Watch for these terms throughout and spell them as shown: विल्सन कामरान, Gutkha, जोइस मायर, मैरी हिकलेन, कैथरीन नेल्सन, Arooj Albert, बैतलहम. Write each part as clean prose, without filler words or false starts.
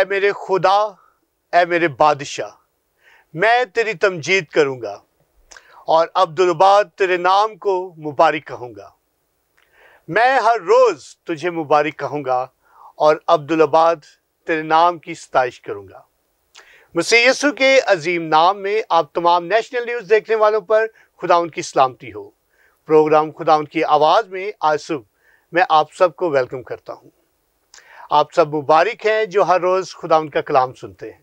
ऐ मेरे खुदा, ऐ मेरे बादशाह, मैं तेरी तमजीद करूँगा और अब्दुलबाद तेरे नाम को मुबारक कहूँगा। मैं हर रोज़ तुझे मुबारक कहूँगा और अब्दुलबाद तेरे नाम की सताइश करूँगा। मसीह यीशु के अजीम नाम में आप तमाम नेशनल न्यूज़ देखने वालों पर खुदा उनकी सलामती हो। प्रोग्राम खुदा उनकी आवाज़ में आज सुबह मैं आप सबको वेलकम करता हूँ। आप सब मुबारक हैं जो हर रोज़ खुदा उनका कलाम सुनते हैं।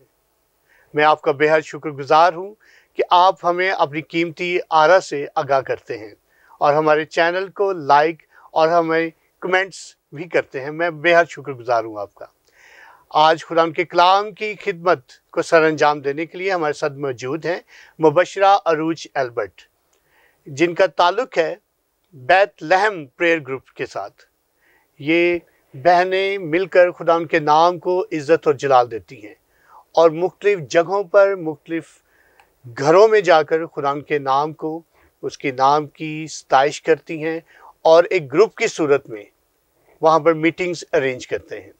मैं आपका बेहद शुक्रगुजार हूँ कि आप हमें अपनी कीमती आरा से आगाह करते हैं और हमारे चैनल को लाइक और हमें कमेंट्स भी करते हैं। मैं बेहद शुक्रगुजार हूँ आपका। आज खुदा उनके कलाम की खिदमत को सर अंजाम देने के लिए हमारे साथ मौजूद हैं मुबशरा अरूज एल्बर्ट, जिनका ताल्लुक़ है बैतलहम प्रेयर ग्रुप के साथ। ये बहनें मिलकर खुदा उनके नाम को इज़्ज़त और जलाल देती हैं और मुख्तलिफ़ जगहों पर मुख्तलिफ़ घरों में जाकर खुदा उनके नाम को, उसके नाम की सताइश करती हैं और एक ग्रुप की सूरत में वहाँ पर मीटिंग्स अरेंज करते हैं।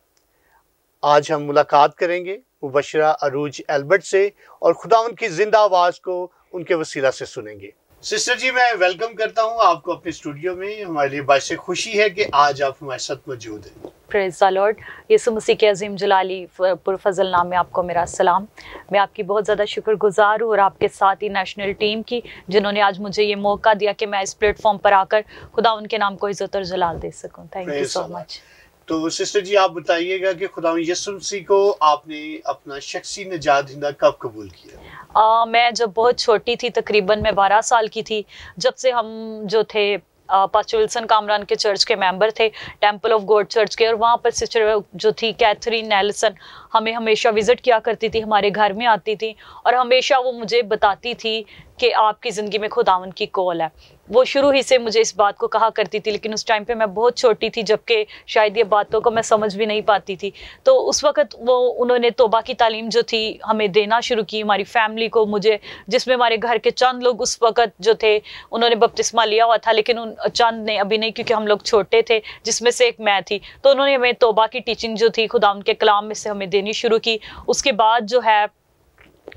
आज हम मुलाकात करेंगे मुबशरा अरूज एल्बर्ट से और खुदा उनकी ज़िंदा आवाज़ को उनके वसीला से सुनेंगे। सिस्टर जी, मैं वेलकम करता हूं आपको अपने स्टूडियो में। हमारे लिए बात से खुशी है कि आज आप हमारे साथ मौजूद हैं। Praise the Lord. Yeshu Masih के अज़ीम जलाली पुरफ़ज़ल नाम में आपको मेरा सलाम। मैं आपकी बहुत ज़्यादा शुक्रगुजार हूँ और आपके साथ ही नेशनल टीम की, जिन्होंने आज मुझे ये मौका दिया कि मैं इस प्लेटफॉर्म पर आकर खुदा उनके नाम को इज़्ज़त और जलाल दे सकूँ। Thank you so much. तो सिस्टर जी, आप बताइएगा कि खुदा यीशु मसीह को आपने अपना शख्सी निजात दहिंदा कब कबूल किया? मैं जब बहुत छोटी थी, तकरीबन मैं 12 साल की थी, जब से हम जो थे पास्टर विल्सन कामरान के चर्च के मेंबर थे, टेंपल ऑफ गॉड चर्च के, और वहाँ पर सिस्टर जो थी कैथरीन नेल्सन हमें हमेशा विज़िट किया करती थी, हमारे घर में आती थी और हमेशा वो मुझे बताती थी कि आपकी ज़िंदगी में खुदावन की कॉल है। वो शुरू ही से मुझे इस बात को कहा करती थी, लेकिन उस टाइम पे मैं बहुत छोटी थी, जबकि शायद ये बातों को मैं समझ भी नहीं पाती थी। तो उस वक़्त वो उन्होंने तौबा की तालीम जो थी हमें देना शुरू की, हमारी फैमिली को, मुझे, जिसमें हमारे घर के चंद लोग उस वक़्त जो थे उन्होंने बपतिस्मा लिया हुआ था, लेकिन उन चंद ने अभी नहीं, क्योंकि हम लोग छोटे थे, जिसमें से एक मैं थी। तो उन्होंने हमें तौबा की टीचिंग जो थी खुदा उनके कलाम में से हमें देनी शुरू की। उसके बाद जो है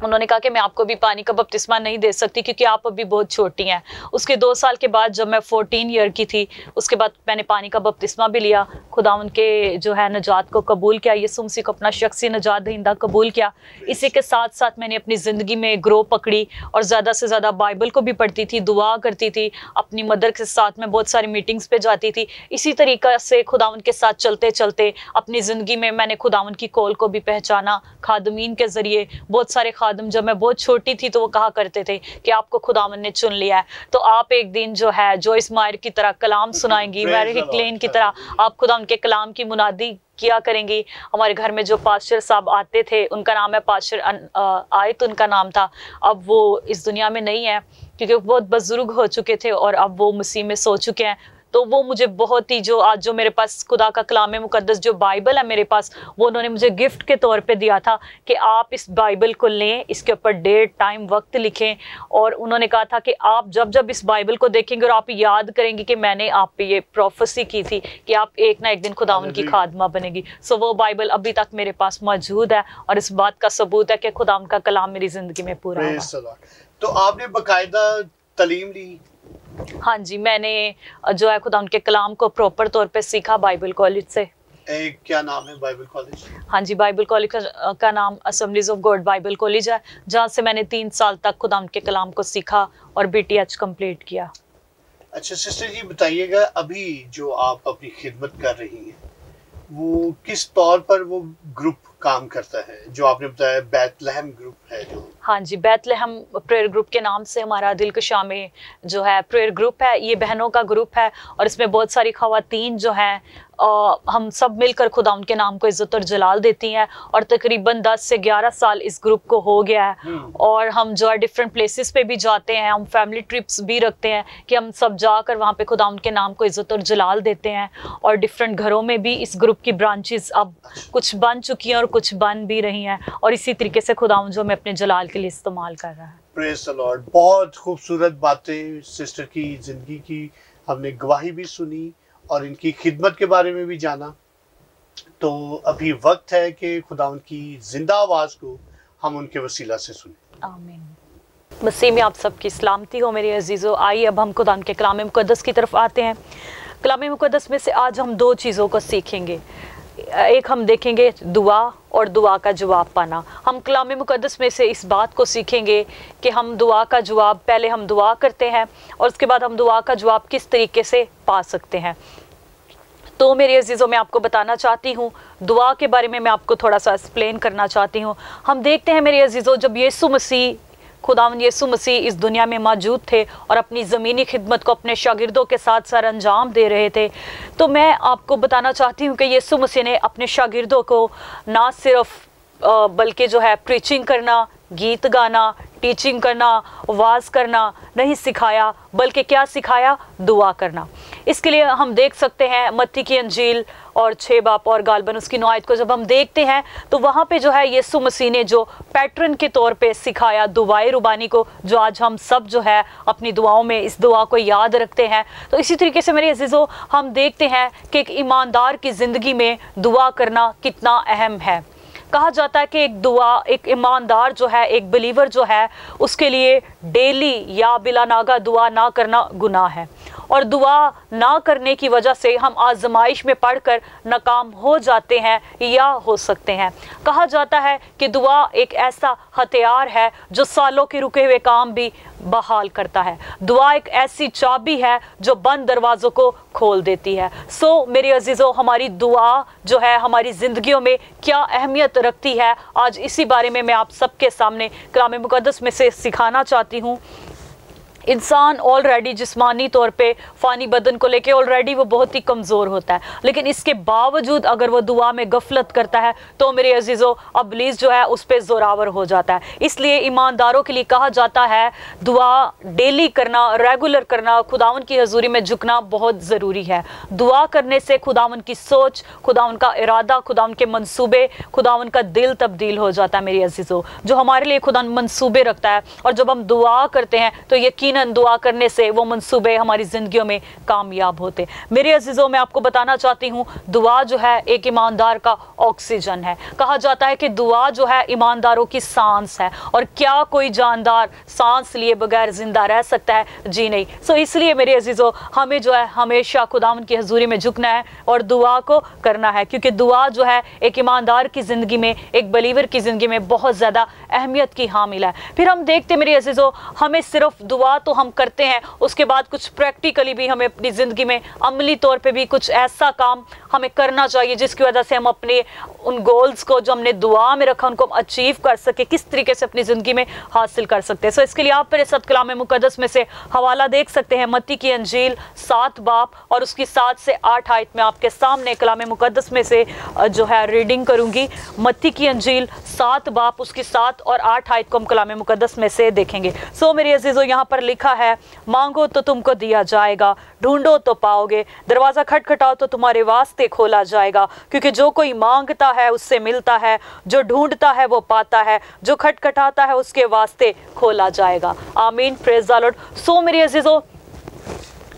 उन्होंने कहा कि मैं आपको भी पानी का बपतिस्मा नहीं दे सकती क्योंकि आप अभी बहुत छोटी हैं। उसके 2 साल के बाद, जब मैं 14 ईयर की थी, उसके बाद मैंने पानी का बपतिस्मा भी लिया। खुदा उनके जो है नजात को कबूल किया, यीशु मसीह को अपना शख्सी नजात दहिंदा कबूल किया। इसी के साथ साथ मैंने अपनी ज़िंदगी में ग्रो पकड़ी और ज़्यादा से ज़्यादा बाइबल को भी पढ़ती थी, दुआ करती थी, अपनी मदर के साथ मैं बहुत सारी मीटिंग्स पर जाती थी। इसी तरीक़े से खुदा उनके साथ चलते चलते अपनी ज़िंदगी में मैंने खुदा उनकी कॉल को भी पहचाना। खादमीन के ज़रिए बहुत सारे खादम, जब मैं बहुत छोटी थी तो वो कहा करते थे कि आपको खुदावन ने चुन लिया है, तो आप एक दिन जो है जोइस मायर की तरह कलाम सुनाएंगी, मैरी हिकलेन की तरह आप खुदा उनके कलाम की मुनादी किया करेंगी। हमारे घर में जो पास्टर साहब आते थे, उनका नाम है पास्टर आयत, उनका नाम था। अब वो इस दुनिया में नहीं है क्योंकि बहुत बुजुर्ग हो चुके थे और अब वो मसीह में सो चुके हैं। तो वो मुझे बहुत ही, जो आज जो मेरे पास खुदा का कलाम मुकद्दस जो बाइबल है मेरे पास, वो उन्होंने मुझे गिफ्ट के तौर पे दिया था कि आप इस बाइबल को लें, इसके ऊपर डेट टाइम वक्त लिखें, और उन्होंने कहा था कि आप जब जब इस बाइबल को देखेंगे और आप याद करेंगे कि मैंने आप पे ये प्रोफेसी की थी कि आप एक ना एक दिन खुदा उनकी खादमा बनेगी। सो वो बाइबल अभी तक मेरे पास मौजूद है और इस बात का सबूत है कि खुदा उनका कलाम मेरी ज़िंदगी में पूरा हुआ। तो आपने बाकायदा तालीम ली? हाँ जी, मैंने जो है खुदा उनके कलाम को प्रॉपर तौर पे सीखा बाइबल कॉलेज से। क्या नाम है बाइबल कॉलेज? हाँ जी, बाइबल कॉलेज का नाम Assemblies of God Bible college है, जहाँ से मैंने 3 साल तक खुदा उनके कलाम को सीखा और BTH कंप्लीट किया। अच्छा सिस्टर जी, बताइएगा अभी जो आप अपनी खिदमत कर रही हैं वो किस तौर पर वो ग्रुप काम करता है जो आपने बताया बैतलहम ग्रुप है जो? हाँ जी, बैतलहम प्रेयर ग्रुप के नाम से हमारा दिलकशा में जो है प्रेयर ग्रुप है। ये बहनों का ग्रुप है और इसमें बहुत सारी ख़वातीन जो हैं, हम सब मिलकर खुदा उनके नाम को इज़्ज़त और जलाल देती हैं और तकरीबन 10 से 11 साल इस ग्रुप को हो गया है। और हम जो है डिफरेंट प्लेसेस पे भी जाते हैं, हम फैमिली ट्रिप्स भी रखते हैं कि हम सब जाकर वहाँ पे खुदा उनके नाम को इज़्ज़त और जलाल देते हैं। और डिफरेंट घरों में भी इस ग्रुप की ब्रांचेस अब कुछ बन चुकी हैं और कुछ बन भी रही हैं, और इसी तरीके से खुदा जो हमें अपने जलाल के लिए इस्तेमाल कर रहा है। Praise the Lord. बहुत खूबसूरत बातें सिस्टर की ज़िंदगी की हमने गवाही भी सुनी और इनकी खिदमत के बारे में भी जाना। तो अभी वक्त है कि खुदावंद की जिंदा आवाज़ को हम उनके वसीला से सुने। आमीन। मसीह में आप सबकी सलामती हो मेरे अजीज़ों। आइए अब हम खुदावंद के कलाम मुकद्दस की तरफ आते हैं। कलाम मुकद्दस में से आज हम दो चीज़ों को सीखेंगे। एक हम देखेंगे दुआ और दुआ का जवाब पाना। हम कलाम मुकद्दस में से इस बात को सीखेंगे कि हम दुआ का जवाब, पहले हम दुआ करते हैं और उसके बाद हम दुआ का जवाब किस तरीके से पा सकते हैं। तो मेरे अजीज़ों, मैं आपको बताना चाहती हूँ दुआ के बारे में, मैं आपको थोड़ा सा एक्सप्लेन करना चाहती हूँ। हम देखते हैं मेरे अजीज़ों, जब यीशु मसीह, खुदावंद यीशु मसीह इस दुनिया में मौजूद थे और अपनी ज़मीनी खिदमत को अपने शागिर्दों के साथ सर अंजाम दे रहे थे, तो मैं आपको बताना चाहती हूँ कि यीशु मसीह ने अपने शागिर्दों को ना सिर्फ बल्कि जो है प्रीचिंग करना, गीत गाना, टीचिंग करना, वाज करना नहीं सिखाया, बल्कि क्या सिखाया? दुआ करना। इसके लिए हम देख सकते हैं मत्ती की अंजील और 6 बाब और गालबन उसकी 9 आयत को जब हम देखते हैं तो वहाँ पे जो है यीशु मसीह ने जो पैटर्न के तौर पे सिखाया दुआए रुबानी को, जो आज हम सब जो है अपनी दुआओं में इस दुआ को याद रखते हैं। तो इसी तरीके से मेरे अज़ीज़ों, हम देखते हैं कि एक ईमानदार की ज़िंदगी में दुआ करना कितना अहम है। कहा जाता है कि एक दुआ, एक ईमानदार जो है, एक बिलीवर जो है, उसके लिए डेली या बिला नागा दुआ ना करना गुनाह है। और दुआ ना करने की वजह से हम आजमाइश में पड़कर नाकाम हो जाते हैं या हो सकते हैं। कहा जाता है कि दुआ एक ऐसा हथियार है जो सालों के रुके हुए काम भी बहाल करता है। दुआ एक ऐसी चाबी है जो बंद दरवाज़ों को खोल देती है। सो मेरे अजीज़ों, हमारी दुआ जो है हमारी ज़िंदगियों में क्या अहमियत रखती है, आज इसी बारे में मैं आप सबके सामने कलाम मुकद्दस में से सिखाना चाहती हूँ। इंसान ऑलरेडी जिस्मानी तौर पे फ़ानी बदन को लेके ऑलरेडी वो बहुत ही कमज़ोर होता है, लेकिन इसके बावजूद अगर वो दुआ में गफलत करता है तो मेरे अजीज़ों अबलीस जो है उस पे जोरावर हो जाता है। इसलिए ईमानदारों के लिए कहा जाता है दुआ डेली करना, रेगुलर करना, खुदावन की हजूरी में झुकना बहुत ज़रूरी है। दुआ करने से खुदावन की सोच, खुदावन का इरादा, खुदावन के मनसूबे, खुदावन का दिल तब्दील हो जाता है। मेरे अजीज़ों, जो हमारे लिए खुदा मनसूबे रखता है और जब हम दुआ करते हैं तो यकीन दुआ करने से वो मंसूबे हमारी जिंदगियों में कामयाब होते। मेरे अजीजों, मैं आपको बताना चाहती हूँ दुआ जो है एक ईमानदार का ऑक्सीजन है। कहा जाता है कि दुआ जो है ईमानदारों की सांस है। और क्या कोई जानदार सांस लिए बगैर जिंदा रह सकता है? जी नहीं। सो इसलिए मेरे अजीजों, हमें जो है हमेशा खुदावंद की हजूरी में झुकना है और दुआ को करना है, क्योंकि दुआ जो है एक ईमानदार की जिंदगी में, एक बिलीवर की जिंदगी में बहुत ज्यादा अहमियत की हामिल है। फिर हम देखते हैं मेरे अजीजों, हमें सिर्फ दुआ तो हम करते हैं, उसके बाद कुछ प्रैक्टिकली भी हमें अपनी ज़िंदगी में अमली तौर पे भी कुछ ऐसा काम हमें करना चाहिए जिसकी वजह से हम अपने उन गोल्स को जो हमने दुआ में रखा उनको हम अचीव कर सके, किस तरीके से अपनी ज़िंदगी में हासिल कर सकते हैं। सो इसके लिए आप मेरे साथ कलाम मुकद्दस में से हवाला देख सकते हैं मत्ती की अंजील 7 बाब और उसकी 7 से 8 आयत में आपके सामने कलाम मुकद्दस में से जो है रीडिंग करूँगी। मत्ती की अंजील 7 बाब उसकी 7 और 8 आयत को हम कलाम मुकद्दस में से देखेंगे। सो मेरे अजीज़ों, यहाँ पर लिखा है, मांगो तो तुमको दिया जाएगा, ढूंढो तो पाओगे, दरवाजा खटखटाओ तो तुम्हारे वास्ते खोला जाएगा, क्योंकि जो कोई मांगता है उससे मिलता है, जो ढूंढता है वो पाता है, जो खटखटाता है उसके वास्ते खोला जाएगा। आमीन, प्रेज द लॉर्ड। सो मेरे अजीजों,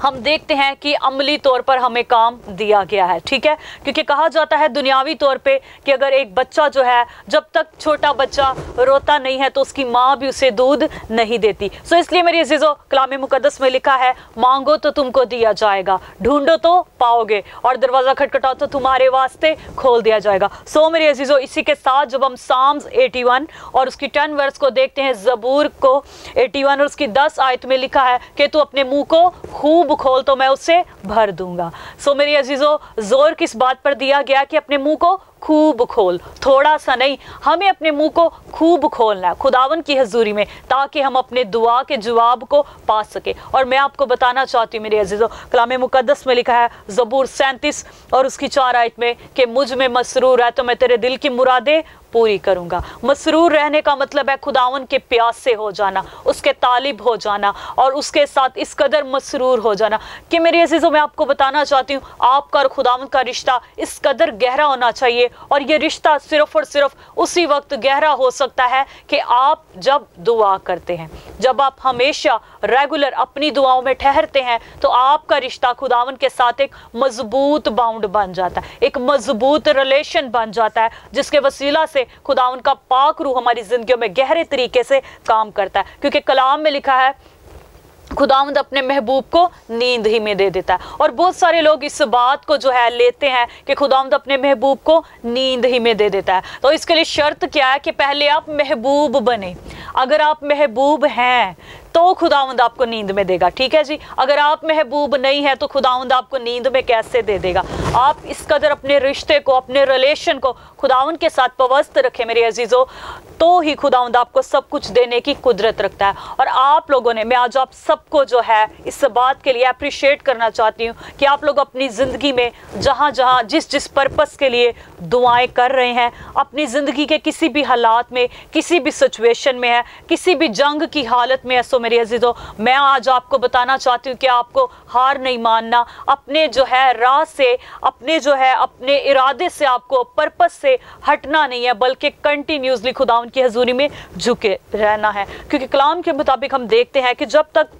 हम देखते हैं कि अमली तौर पर हमें काम दिया गया है, ठीक है, क्योंकि कहा जाता है दुनियावी तौर पे कि अगर एक बच्चा जो है, जब तक छोटा बच्चा रोता नहीं है तो उसकी माँ भी उसे दूध नहीं देती। सो इसलिए मेरे अज़ीज़ों, कलाम मुकद्दस में लिखा है, मांगो तो तुमको दिया जाएगा, ढूंढो तो पाओगे और दरवाज़ा खटखटाओ तो तुम्हारे वास्ते खोल दिया जाएगा। सो मेरे अज़ीज़ों, इसी के साथ जब हम साम्स 81 और उसकी 10 वर्स को देखते हैं, ज़बूर को 81 और उसकी 10 आयत में लिखा है कि तू अपने मुँह को खूब खोल तो मैं उसे भर दूंगा। सो मेरे अजीजों, जोर किस बात पर दिया गया कि अपने मुंह को खूब खोल, थोड़ा सा नहीं, हमें अपने मुंह को खूब खोलना है खुदावन की हजूरी में, ताकि हम अपने दुआ के जवाब को पा सके। और मैं आपको बताना चाहती हूँ मेरे अजीजों, कलाम मुकद्दस में लिखा है ज़बूर 37 और उसकी 4 आयत में कि मुझ में मसरूर है तो मैं तेरे दिल की मुरादें पूरी करूँगा। मसरूर रहने का मतलब है खुदावन के प्यासे हो जाना, उसके तालिब हो जाना और उसके साथ इस कदर मसरूर हो जाना कि मेरी अज़ीज़ों मैं आपको बताना चाहती हूँ आपका और खुदावन का रिश्ता इस कदर गहरा होना चाहिए और ये रिश्ता सिर्फ़ और सिर्फ उसी वक्त गहरा हो सकता है कि आप जब दुआ करते हैं, जब आप हमेशा रेगुलर अपनी दुआओं में ठहरते हैं तो आपका रिश्ता खुदावन के साथ एक मजबूत बाउंड बन जाता है, एक मजबूत रिलेशन बन जाता है जिसके वसीला से खुदावन का पाक रूह हमारी जिंदगियों में गहरे तरीके से काम करता है। क्योंकि कलाम में लिखा है खुदावंद अपने महबूब को नींद ही में दे देता है और बहुत सारे लोग इस बात को जो है लेते हैं कि खुदावंद अपने महबूब को नींद ही में दे देता है। तो इसके लिए शर्त क्या है कि पहले आप महबूब बने। अगर आप महबूब हैं तो खुदावंद आपको नींद में देगा, ठीक है जी। अगर आप महबूब नहीं है तो खुदावंद आपको नींद में कैसे दे देगा। आप इस कदर अपने रिश्ते को, अपने रिलेशन को खुदावंद के साथ पवस्त रखें मेरे अजीज़ों, तो ही खुदावंद आपको सब कुछ देने की कुदरत रखता है। और आप लोगों ने, मैं आज आप सबको जो है इस बात के लिए अप्रिशिएट करना चाहती हूँ कि आप लोग अपनी ज़िंदगी में जहाँ जहाँ जिस जिस पर्पस के लिए दुआएं कर रहे हैं, अपनी ज़िंदगी के किसी भी हालात में, किसी भी सिचुएशन में है, किसी भी जंग की हालत में है, मेरे अजीजों मैं आज आपको बताना चाहती हूँ कि आपको हार नहीं मानना। अपने जो है राह से, अपने जो है अपने इरादे से, आपको पर्पस से हटना नहीं है बल्कि कंटिन्यूसली खुदावन की हजूरी में झुके रहना है। क्योंकि कलाम के मुताबिक हम देखते हैं कि जब तक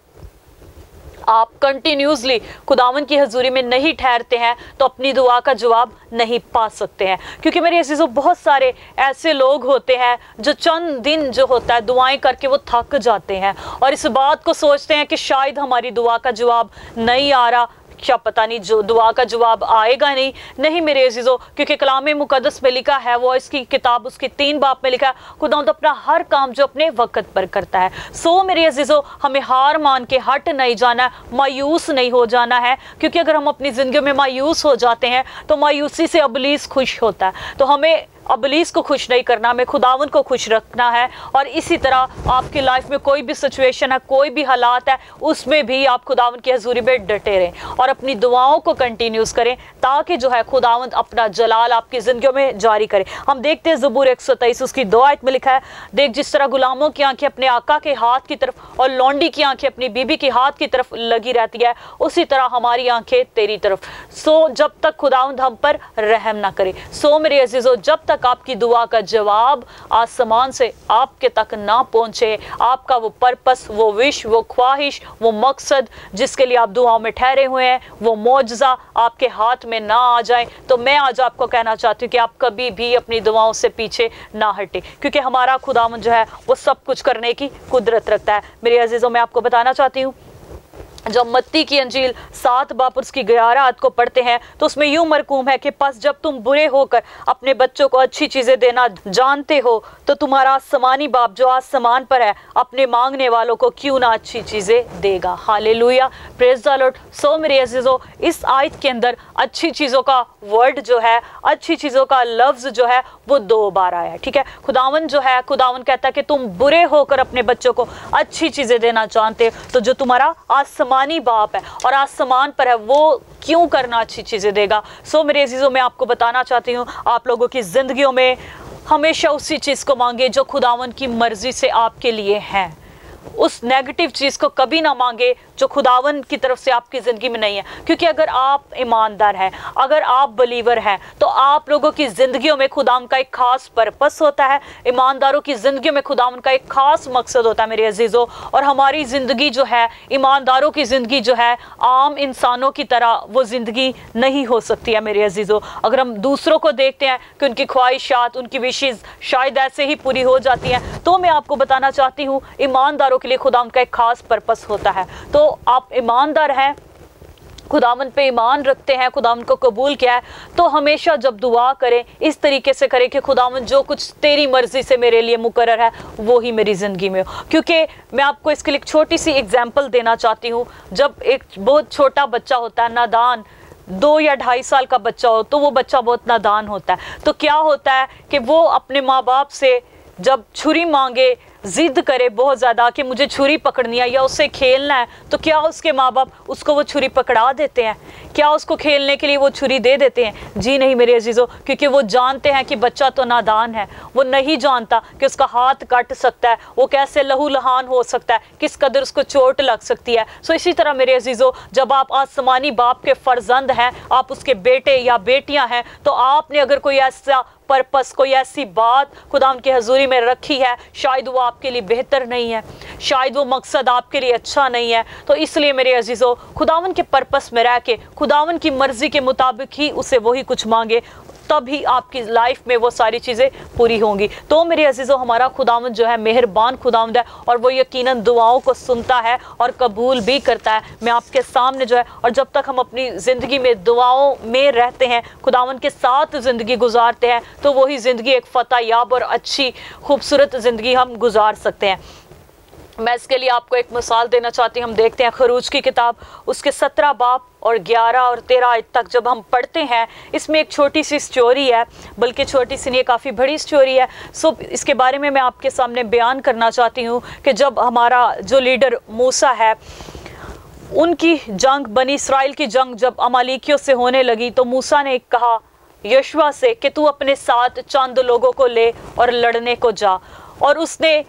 आप कंटिन्यूसली खुदावन की हजूरी में नहीं ठहरते हैं तो अपनी दुआ का जवाब नहीं पा सकते हैं। क्योंकि मेरे अज़ीज़ों बहुत सारे ऐसे लोग होते हैं जो चंद दिन जो होता है दुआएं करके वो थक जाते हैं और इस बात को सोचते हैं कि शायद हमारी दुआ का जवाब नहीं आ रहा, क्या पता नहीं जो दुआ का जवाब आएगा नहीं मेरे अज़ीज़ों, क्योंकि कलाम मुकद्दस में लिखा है, वो इसकी किताब उसकी 3 बाब में लिखा है, खुदावंद अपना हर काम जो अपने वक्त पर करता है। सो मेरे अज़ीज़ों हमें हार मान के हट नहीं जाना, मायूस नहीं हो जाना है। क्योंकि अगर हम अपनी ज़िंदगी में मायूस हो जाते हैं तो मायूसी से इब्लीस खुश होता है। तो हमें इब्लीस को खुश नहीं करना, हमें खुदावन को खुश रखना है। और इसी तरह आपकी लाइफ में कोई भी सिचुएशन है, कोई भी हालात है, उसमें भी आप खुदावन की हजूरी में डटे रहें और अपनी दुआओं को कंटिन्यूस करें ताकि जो है खुदावन अपना जलाल आपकी ज़िंदगियों में जारी करे। हम देखते हैं ज़बूर 123 उसकी 2 आयत में लिखा है, देख जिस तरह गुलामों की आँखें अपने आका के हाथ की तरफ और लौंडी की आँखें अपनी बीबी के हाथ की तरफ लगी रहती है, उसी तरह हमारी आँखें तेरी तरफ। सो जब तक खुदावन हम पर रहम ना करे, सो मेरे अजीज़ों जब तक आपकी दुआ का जवाब आसमान से आपके तक ना पहुंचे, आपका वो पर्पस, वो विश, वो ख्वाहिश, वो मकसद जिसके लिए आप दुआओं में ठहरे हुए हैं, वो मौजज़ा आपके हाथ में ना आ जाए, तो मैं आज आपको कहना चाहती हूँ कि आप कभी भी अपनी दुआओं से पीछे ना हटे क्योंकि हमारा खुदावन जो है वो सब कुछ करने की कुदरत रखता है। मेरे अजीज़ों मैं आपको बताना चाहती हूँ जब मत्ती की अंजील 7 बाब उसकी 11 आयत को पढ़ते हैं तो उसमें यूं मरकूम है कि पास जब तुम बुरे होकर अपने बच्चों को अच्छी चीज़ें देना जानते हो तो तुम्हारा आसमानी बाप जो आसमान पर है अपने मांगने वालों को क्यों ना अच्छी चीज़ें देगा। Hallelujah, praise the Lord. So मेरे अज़ीज़ों इस आयत के अंदर अच्छी चीज़ों का वर्ड जो है, अच्छी चीज़ों का लफ्ज़ जो है वो 2 बार आया, ठीक है। खुदावन जो है, खुदावन कहता है कि तुम बुरे होकर अपने बच्चों को अच्छी चीज़ें देना जानते हो तो जो तुम्हारा आसमानी बाप है और आसमान पर है वो क्यों करना अच्छी चीज़ें देगा। सो मेरे अज़ीज़ों मैं आपको बताना चाहती हूँ आप लोगों की ज़िंदगियों में हमेशा उसी चीज़ को मांगे जो खुदावन की मर्ज़ी से आपके लिए है। उस नेगेटिव चीज़ को कभी ना मांगे जो खुदावन की तरफ से आपकी ज़िंदगी में नहीं है। क्योंकि अगर आप ईमानदार हैं, अगर आप बिलीवर हैं तो आप लोगों की ज़िंदगियों में खुदावन का एक ख़ास पर्पस होता है, ईमानदारों की ज़िंदगियों में खुदावन का एक ख़ास मकसद होता है मेरे अजीज़ों। और हमारी ज़िंदगी जो है, ईमानदारों की ज़िंदगी जो है, आम इंसानों की तरह वो ज़िंदगी नहीं हो सकती है मेरे अजीज़ों। अगर हम दूसरों को देखते हैं कि उनकी ख्वाहिशात, उनकी विशेज़ शायद ऐसे ही पूरी हो जाती हैं, तो मैं आपको बताना चाहती हूँ ईमानदारों के लिए खुदावन का एक ख़ास पर्पस होता है। तो आप ईमानदार हैं, खुदावन पे ईमान रखते हैं, खुदावन को कबूल किया है, तो हमेशा जब दुआ करें इस तरीके से करें कि खुदावन जो कुछ तेरी मर्ज़ी से मेरे लिए मुकर्रर है वो ही मेरी ज़िंदगी में हो। क्योंकि मैं आपको इसके लिए एक छोटी सी एग्जाम्पल देना चाहती हूँ। जब एक बहुत छोटा बच्चा होता है, नादान 2 या 2.5 साल का बच्चा हो, तो वो बच्चा बहुत नादान होता है। तो क्या होता है कि वो अपने माँ बाप से जब छुरी मांगे जिद करे बहुत ज़्यादा कि मुझे छुरी पकड़नी है या उससे खेलना है, तो क्या उसके माँ बाप उसको वो छुरी पकड़ा देते हैं? क्या उसको खेलने के लिए वो छुरी दे देते हैं? जी नहीं मेरे अजीज़ों, क्योंकि वो जानते हैं कि बच्चा तो नादान है, वो नहीं जानता कि उसका हाथ कट सकता है, वो कैसे लहू लहान हो सकता है, किस कदर उसको चोट लग सकती है। सो इसी तरह मेरे अजीज़ों, जब आप आसमानी बाप के फर्जंद हैं, आप उसके बेटे या बेटियां हैं, तो आपने अगर कोई ऐसा पर्पस, कोई ऐसी बात खुदा उनकी हजूरी में रखी है, शायद वो आपके लिए बेहतर नहीं है, शायद वो मकसद आपके लिए अच्छा नहीं है, तो इसलिए मेरे अजीज़ों, खुदावन के पर्पस में रह के खुदावन की मर्ज़ी के मुताबिक ही उसे वही कुछ मांगे, तभी आपकी लाइफ में वो सारी चीज़ें पूरी होंगी। तो मेरे अजीज़ों, हमारा खुदावंद जो है मेहरबान खुदावंद है, और वो यकीनन दुआओं को सुनता है और कबूल भी करता है। मैं आपके सामने जो है, और जब तक हम अपनी ज़िंदगी में दुआओं में रहते हैं, खुदावंद के साथ ज़िंदगी गुजारते हैं, तो वही ज़िंदगी एक फ़तहयाब और अच्छी खूबसूरत ज़िंदगी हम गुजार सकते हैं। मैं इसके लिए आपको एक मिसाल देना चाहती हूँ। हम देखते हैं खरूज की किताब, उसके 17 बाब और 11 और 13 आयत तक जब हम पढ़ते हैं, इसमें एक छोटी सी स्टोरी है, बल्कि छोटी सी नहीं, काफ़ी बड़ी स्टोरी है। सो इसके बारे में मैं आपके सामने बयान करना चाहती हूँ कि जब हमारा जो लीडर मूसा है, उनकी जंग, बनी इसराइल की जंग जब अमालेकियों से होने लगी, तो मूसा ने कहा यशवा से कि तू अपने साथ चंद लोगों को ले और लड़ने को जा, और उसने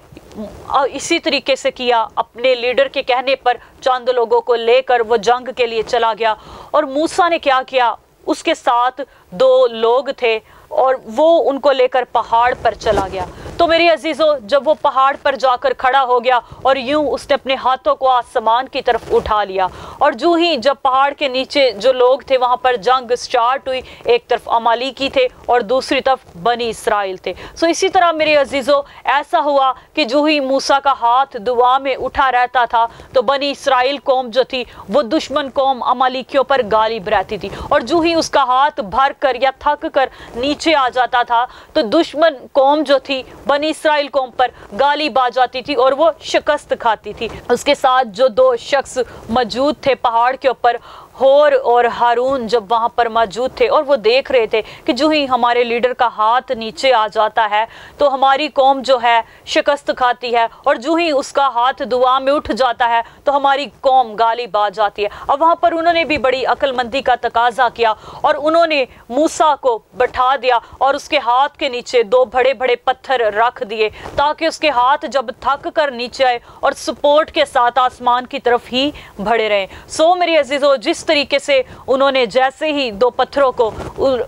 इसी तरीके से किया। अपने लीडर के कहने पर चंद लोगों को लेकर वो जंग के लिए चला गया, और मूसा ने क्या किया, उसके साथ 2 लोग थे और वो उनको लेकर पहाड़ पर चला गया। तो मेरे अजीज़ों, जब वो पहाड़ पर जाकर खड़ा हो गया और यूं उसने अपने हाथों को आसमान की तरफ उठा लिया, और जो ही जब पहाड़ के नीचे जो लोग थे वहाँ पर जंग स्टार्ट हुई, एक तरफ अमालेकी थे और दूसरी तरफ बनी इसराइल थे। सो इसी तरह मेरे अजीज़ों, ऐसा हुआ कि जो ही मूसा का हाथ दुआ में उठा रहता था, तो बनी इसराइल कौम जो थी वो दुश्मन कौम अमालेकियों पर गालिब रहती थी, और जो ही उसका हाथ भर कर या थक कर नीचे आ जाता था, तो दुश्मन कौम जो थी बनी इसराइल कौम पर गालिब आ जाती थी और वो शिकस्त खाती थी। उसके साथ जो 2 शख्स मौजूद थे पहाड़ के ऊपर, होर और हारून, जब वहाँ पर मौजूद थे और वो देख रहे थे कि जो ही हमारे लीडर का हाथ नीचे आ जाता है तो हमारी कौम जो है शिकस्त खाती है, और जो ही उसका हाथ दुआ में उठ जाता है तो हमारी कौम गालिब आ जाती है। अब वहाँ पर उन्होंने भी बड़ी अक्लमंदी का तकाजा किया, और उन्होंने मूसा को बैठा दिया और उसके हाथ के नीचे 2 बड़े बड़े पत्थर रख दिए, ताकि उसके हाथ जब थक कर नीचे आए और सपोर्ट के साथ आसमान की तरफ ही बढ़े रहें। सो मेरे अजीज़ों, जिस तरीके से उन्होंने जैसे ही 2 पत्थरों को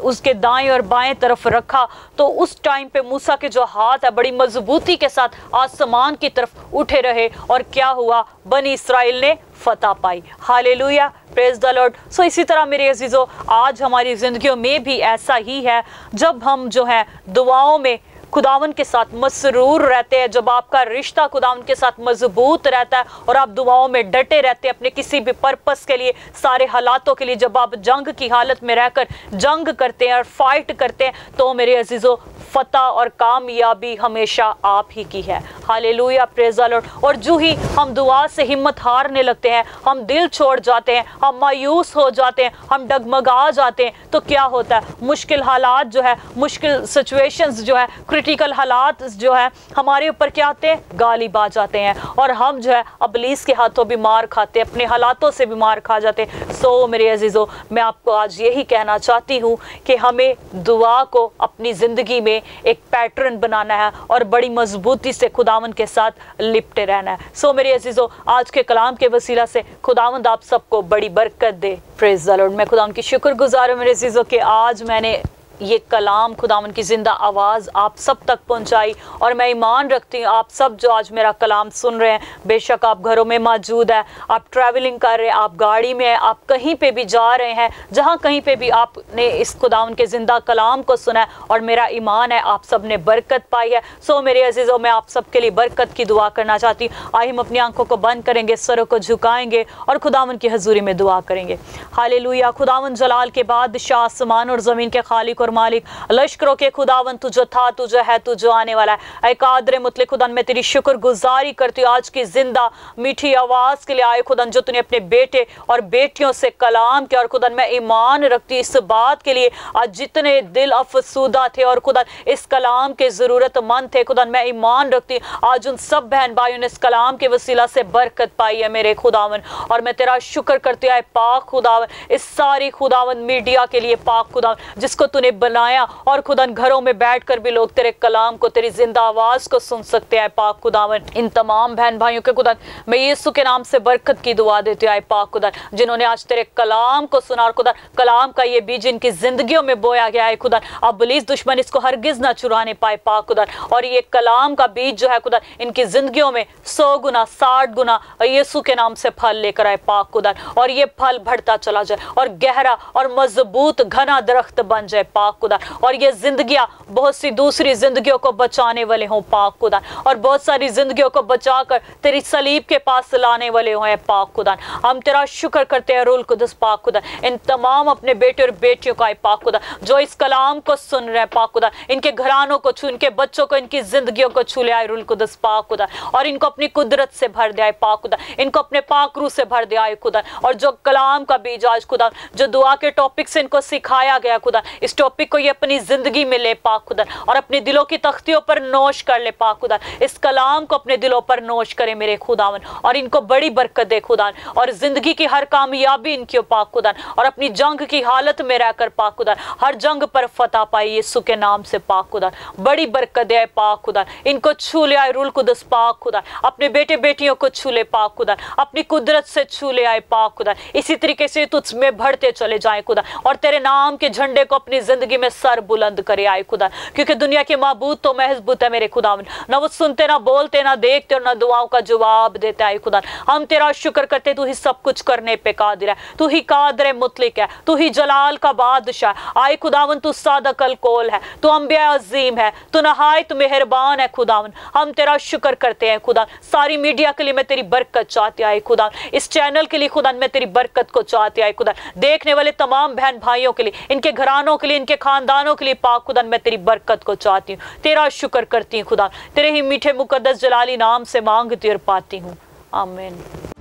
उसके दाएं और बाएं तरफ रखा, तो उस टाइम पे मूसा के जो हाथ है बड़ी मजबूती के साथ आसमान की तरफ उठे रहे, और क्या हुआ, बनी इसराइल ने फतह पाई। Hallelujah, praise the Lord. So इसी तरह मेरे अजीज़ों, आज हमारी जिंदगियों में भी ऐसा ही है। जब हम जो है दुआओं में खुदावन के साथ मसरूर रहते हैं, जब आपका रिश्ता खुदावन के साथ मजबूत रहता है और आप दुआओं में डटे रहते हैं अपने किसी भी पर्पस के लिए, सारे हालातों के लिए, जब आप जंग की हालत में रहकर जंग करते हैं और फाइट करते हैं, तो मेरे अजीज़ों, फतह और कामयाबी हमेशा आप ही की है। Hallelujah, praise the Lord. और जो ही हम दुआ से हिम्मत हारने लगते हैं, हम दिल छोड़ जाते हैं, हम मायूस हो जाते हैं, हम डगमगा जाते हैं, तो क्या होता है, मुश्किल हालात जो है, मुश्किल सिचुएशंस जो है, क्रिटिकल हालात जो है हमारे ऊपर क्या आते हैं, गालिब आ जाते हैं, और हम जो है अबलीस के हाथों भी मार खाते हैं, अपने हालातों से भी मार खा जाते हैं। सो मेरे अजीज़ों, मैं आपको आज यही कहना चाहती हूँ कि हमें दुआ को अपनी ज़िंदगी में एक पैटर्न बनाना है और बड़ी मजबूती से खुदावन के साथ लिपटे रहना है। सो मेरे अजीज़ों, आज के कलाम के वसीला से खुदावंद आप सबको बड़ी बरकत दे। Praise the Lord. मैं खुदावंद की शुक्रगुजार हूं मेरे अजीज़ों के आज मैंने ये कलाम खुदावन की ज़िंदा आवाज़ आप सब तक पहुंचाई, और मैं ईमान रखती हूँ आप सब जो आज मेरा कलाम सुन रहे हैं, बेशक आप घरों में मौजूद हैं, आप ट्रैवलिंग कर रहे हैं, आप गाड़ी में हैं, आप कहीं पे भी जा रहे हैं, जहाँ कहीं पे भी आपने इस खुदावन के ज़िंदा कलाम को सुना है, और मेरा ईमान है आप सब ने बरकत पाई है। सो मेरे अजीज़ों, मैं आप सब के लिए बरकत की दुआ करना चाहती हूँ। आइए हम अपनी आँखों को बंद करेंगे, सरों को झुकाएँगे और खुदावन की हजूरी में दुआ करेंगे। हालेलुया। खुदावन जलाल के बादशाह, आसमान और ज़मीन के खालिक, और मालिक लश्करों के खुदावन तुझो था, तुझो है, तुझो आने वाला है। ऐ कादरे मुतलक खुदा, मैं तेरी शुक्रगुजारी करती हूँ आज की जिंदा मीठी आवाज के लिए। आए खुदन जो तूने अपने बेटे और बेटियों से कलाम किया, और खुदन मैं ईमान रखती इस बात के लिए आज जितने दिल अफसूदा थे और खुदन इस कलाम के ज़रूरतमंद थे, खुदन मैं ईमान रखती आज उन सब बहन भाइयों ने इस कलाम के वसीला से बरकत पाई है मेरे खुदावन। और मैं तेरा शुक्र करती हूँ पाक खुदावन, इस सारी खुदावन मीडिया के लिए पाक खुदावन जिसको तूने बनाया, और खुदन घरों में बैठकर भी लोग तेरे कलाम को, तेरी जिंदा आवाज़ को सुन सकते हैं पाक खुदावन। इन तमाम बहन भाइयों के खुदन मैं यीशु के नाम से बरकत की दुआ देती हूँ पाक खुदन, जिन्होंने आज तेरे कलाम को सुना और खुदन कलाम का ये बीज इनकी जिंदगियों में बोया गया है खुदन, अब पुलिस दुश्मन इसको हरगिज ना चुराने पाए पाक खुदन। और ये कलाम का बीज जो है खुदन इनकी जिंदगियों में 100 गुना 60 गुना यीशु के नाम से फल लेकर आए पाक खुदन, और ये फल बढ़ता चला जाए और गहरा और मजबूत घना दरख्त बन जाए पाक खुदा, और ये जिंदगियां बहुत सी दूसरी जिंदगियों को बचाने वाले हों पाक खुदा, और बहुत सारी जिंदगियों को बचाकर तेरी सलीब के पास लाने वाले हों पाक खुदा। हम तेरा शुक्र करते हैं रूल कुदस पाक खुदा, इन तमाम अपने बेटे और बेटियों का पाक खुदा जो इस कलाम को सुन रहे हैं पाक खुदा, इनके घरानों को छू, इनके बच्चों को, इनकी जिंदगियों को छू ले आए रूल कुदस पाक खुदा, और इनको अपनी कुदरत से भर दे आए पाक खुदा, इनको अपने पाक रूह से भर दे आए खुदा। और जो कलाम का बीज आज खुदा, जो दुआ के टॉपिक से इनको सिखाया गया खुदा, इस टॉपिक को ये अपनी जिंदगी में ले पाक खुदा, और अपने दिलों की तख्तियों पर नोश कर ले पाक खुदा। इस कलाम को अपने दिलों पर नोश करे मेरे खुदावन, और इनको बड़ी बरकत दे खुदा, और जिंदगी की हर कामयाबी इनकी पाक खुदा, और अपनी जंग की हालत में रहकर पाक खुदा हर जंग पर फतह पाई यीशु के नाम से पाक खुदा। बड़ी बरकत दे पाक खुदा, इनको छू ले आए रूल कुदस पाक खुदा, अपने बेटे बेटियों को छू ले पाक खुदा, अपनी कुदरत से छू ले आए पाक खुदा। इसी तरीके से तुझ में बढ़ते चले जाए खुदा, और तेरे नाम के झंडे को अपनी जिंदगी में सर बुलंद करे आए खुदा, क्योंकि दुनिया के माबूद तो महजबूत है मेरे खुदा, ना वो सुनते, ना बोलते, ना देखते, और ना दुआओं का जवाब देते आए खुदा। हम तेरा शुक्र करते, तू ही सब कुछ करने पे कादिर है, तू ही कादर मुतलिक है, तू ही जलाल का बादशाह आए खुदावन, तू सादक अल कोल है, तू अंबिया अजीम है, तू नहायत मेहरबान है खुदावन। हम तेरा शुक्र करते हैं खुदा, सारी मीडिया के लिए मैं तेरी बरकत चाहती आए खुदा, इस चैनल के लिए खुदा मैं तेरी बरकत को चाहती आए खुदा, देखने वाले तमाम बहन भाइयों के लिए, इनके घरानों के लिए, इनके खानदानों के लिए पाक खुदा मैं तेरी बरकत को चाहती हूँ। तेरा शुक्र करती हूँ खुदा, तेरे ही मीठे मुकद्दस जलाली नाम से मांगती और पाती हूँ, आमीन।